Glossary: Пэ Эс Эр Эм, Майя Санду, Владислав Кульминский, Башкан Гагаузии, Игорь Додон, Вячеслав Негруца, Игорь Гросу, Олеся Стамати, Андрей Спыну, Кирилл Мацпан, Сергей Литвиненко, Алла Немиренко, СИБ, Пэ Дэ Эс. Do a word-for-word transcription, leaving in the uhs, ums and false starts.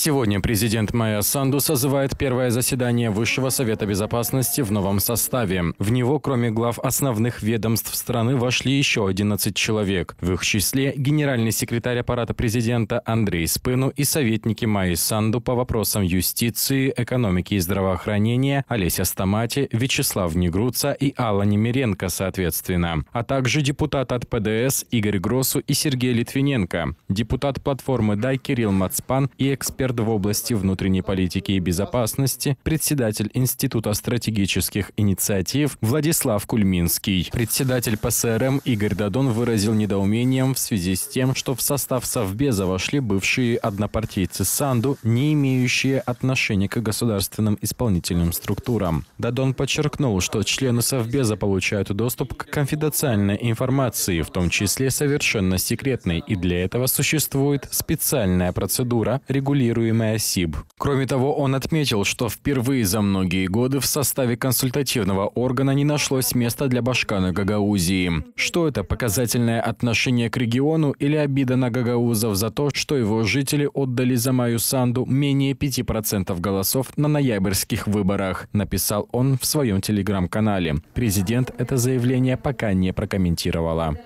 Сегодня президент Майя Санду созывает первое заседание Высшего Совета Безопасности в новом составе. В него, кроме глав основных ведомств страны, вошли еще одиннадцать человек. В их числе генеральный секретарь аппарата президента Андрей Спыну и советники Майи Санду по вопросам юстиции, экономики и здравоохранения Олеся Стамати, Вячеслав Негруца и Алла Немиренко соответственно, а также депутат от Пэ Дэ Эс Игорь Гросу и Сергей Литвиненко, депутат платформы «Дай» Кирилл Мацпан и эксперт в области внутренней политики и безопасности, председатель Института стратегических инициатив Владислав Кульминский. Председатель Пэ Эс Эр Эм Игорь Додон выразил недоумением в связи с тем, что в состав Совбеза вошли бывшие однопартийцы Санду, не имеющие отношения к государственным исполнительным структурам. Додон подчеркнул, что члены Совбеза получают доступ к конфиденциальной информации, в том числе совершенно секретной, и для этого существует специальная процедура, регулирующая СИБ. Кроме того, он отметил, что впервые за многие годы в составе консультативного органа не нашлось места для Башкана Гагаузии. Что это, показательное отношение к региону или обида на гагаузов за то, что его жители отдали за Майю Санду менее пяти процентов голосов на ноябрьских выборах, написал он в своем телеграм-канале. Президент это заявление пока не прокомментировала.